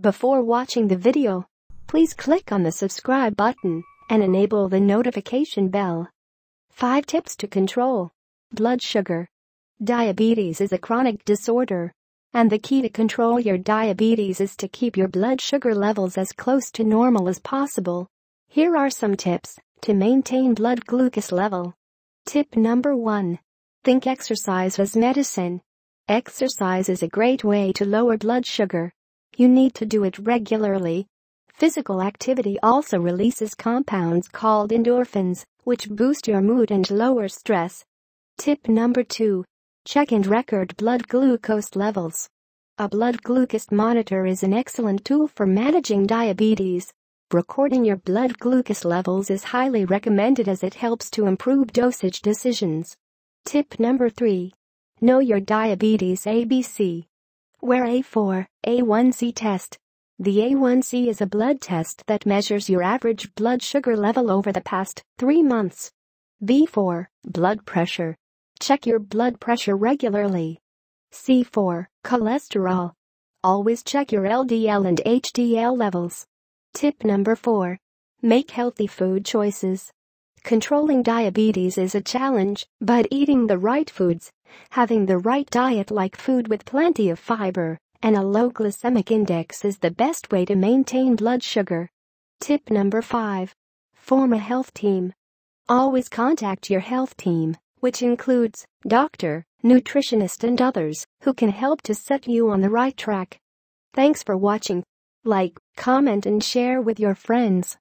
Before watching the video, please click on the subscribe button and enable the notification bell. 5 tips to control blood sugar. Diabetes is a chronic disorder, and the key to control your diabetes is to keep your blood sugar levels as close to normal as possible. Here are some tips to maintain blood glucose level. Tip number 1. Think exercise as medicine. Exercise is a great way to lower blood sugar. You need to do it regularly. Physical activity also releases compounds called endorphins, which boost your mood and lower stress. Tip number 2. Check and record blood glucose levels. A blood glucose monitor is an excellent tool for managing diabetes. Recording your blood glucose levels is highly recommended as it helps to improve dosage decisions. Tip number 3. Know your diabetes ABC. Wear A for A1C test. The A1C is a blood test that measures your average blood sugar level over the past 3 months. B for blood pressure. Check your blood pressure regularly. C for cholesterol. Always check your LDL and HDL levels. Tip number 4. Make healthy food choices. Controlling diabetes is a challenge, but eating the right foods, having the right diet like food with plenty of fiber, and a low glycemic index is the best way to maintain blood sugar. Tip number 5. Form a health team. Always contact your health team, which includes doctor, nutritionist and others, who can help to set you on the right track. Thanks for watching. Like, comment and share with your friends.